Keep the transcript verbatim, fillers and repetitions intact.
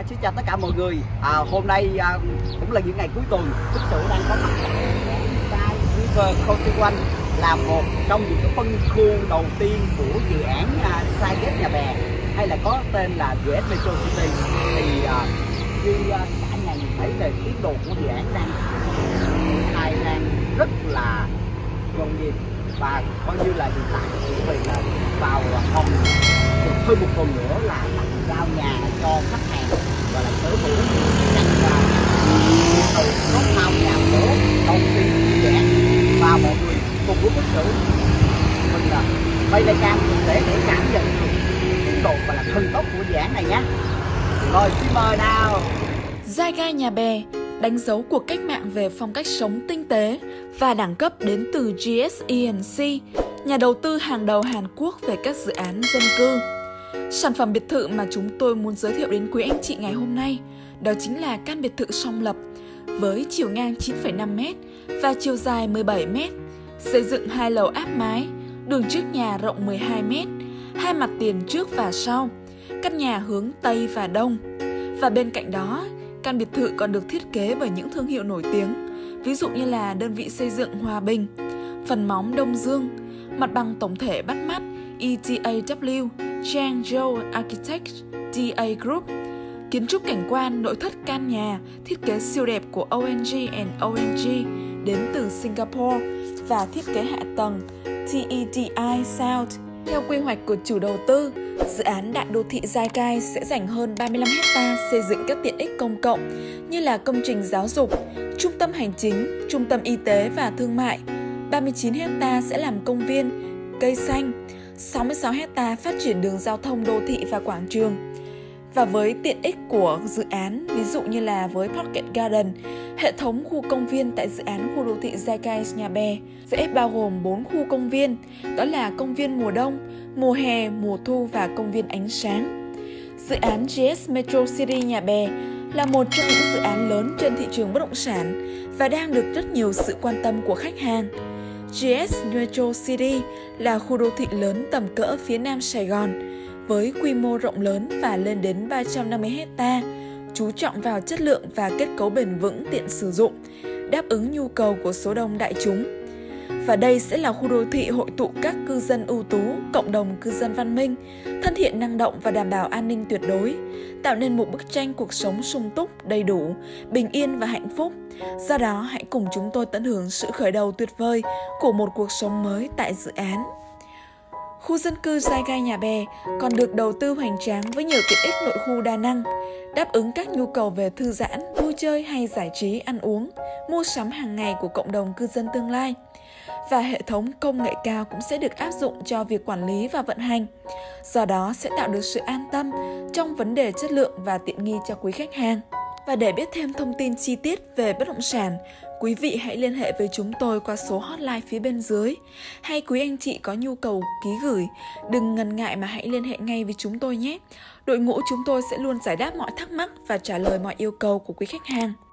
À, xin chào tất cả mọi người. À, hôm nay à, cũng là những ngày cuối tuần, thực sự đang có mặt tại Gia River County là một trong những cái phân khu đầu tiên của dự án à, Zeitgeist Nhà Bè, hay là có tên là giê ét Metrocity. Thì à, như à, cả nhà nhìn thấy về tiến độ của dự án đang hai đang rất là nhộn nhịp, và coi như là hiện tại chuẩn bị là vào phòng hơn một tuần nữa là tặng giao nhà cho khách hàng, và là tới buổi nhận và từ nốt màu nhà phố đầu tiên của dự án. Và mọi người cùng với bức sử mình là quay lại cam để để cảm nhận tiến độ và là thân tốc của dự án này nhé. Rồi xin mời nào. Zeitgeist Nhà Bè đánh dấu cuộc cách mạng về phong cách sống tinh tế và đẳng cấp đến từ giê ét e and xê, nhà đầu tư hàng đầu Hàn Quốc về các dự án dân cư. Sản phẩm biệt thự mà chúng tôi muốn giới thiệu đến quý anh chị ngày hôm nay đó chính là căn biệt thự song lập với chiều ngang chín phẩy năm mét và chiều dài mười bảy mét, xây dựng hai lầu áp mái, đường trước nhà rộng mười hai mét, hai mặt tiền trước và sau, căn nhà hướng Tây và Đông. Và bên cạnh đó, căn biệt thự còn được thiết kế bởi những thương hiệu nổi tiếng, ví dụ như là đơn vị xây dựng Hòa Bình, phần móng Đông Dương, mặt bằng tổng thể bắt mắt e tê a vê, Changzhou Architect đê a Group, kiến trúc cảnh quan nội thất căn nhà, thiết kế siêu đẹp của o en giê and o en giê đến từ Singapore và thiết kế hạ tầng tê e đê i South. Theo quy hoạch của chủ đầu tư, dự án đại đô thị Gia Cai sẽ dành hơn ba mươi lăm héc ta xây dựng các tiện ích công cộng như là công trình giáo dục, trung tâm hành chính, trung tâm y tế và thương mại, ba mươi chín héc ta sẽ làm công viên, cây xanh, sáu mươi sáu héc ta phát triển đường giao thông đô thị và quảng trường. Và với tiện ích của dự án, ví dụ như là với Pocket Garden, hệ thống khu công viên tại dự án khu đô thị Zeitgeist Nhà Bè sẽ bao gồm bốn khu công viên, đó là công viên mùa đông, mùa hè, mùa thu và công viên ánh sáng. Dự án giê ét Metrocity Nhà Bè là một trong những dự án lớn trên thị trường bất động sản và đang được rất nhiều sự quan tâm của khách hàng. giê ét Metrocity là khu đô thị lớn tầm cỡ phía nam Sài Gòn, với quy mô rộng lớn và lên đến ba trăm năm mươi héc ta, chú trọng vào chất lượng và kết cấu bền vững tiện sử dụng, đáp ứng nhu cầu của số đông đại chúng. Và đây sẽ là khu đô thị hội tụ các cư dân ưu tú, cộng đồng cư dân văn minh, thân thiện năng động và đảm bảo an ninh tuyệt đối, tạo nên một bức tranh cuộc sống sung túc, đầy đủ, bình yên và hạnh phúc. Do đó, hãy cùng chúng tôi tận hưởng sự khởi đầu tuyệt vời của một cuộc sống mới tại dự án. Khu dân cư Zeitgeist Nhà Bè còn được đầu tư hoành tráng với nhiều tiện ích nội khu đa năng, đáp ứng các nhu cầu về thư giãn, vui chơi hay giải trí, ăn uống, mua sắm hàng ngày của cộng đồng cư dân tương lai. Và hệ thống công nghệ cao cũng sẽ được áp dụng cho việc quản lý và vận hành, do đó sẽ tạo được sự an tâm trong vấn đề chất lượng và tiện nghi cho quý khách hàng. Và để biết thêm thông tin chi tiết về bất động sản, quý vị hãy liên hệ với chúng tôi qua số hotline phía bên dưới. Hay quý anh chị có nhu cầu ký gửi, đừng ngần ngại mà hãy liên hệ ngay với chúng tôi nhé. Đội ngũ chúng tôi sẽ luôn giải đáp mọi thắc mắc và trả lời mọi yêu cầu của quý khách hàng.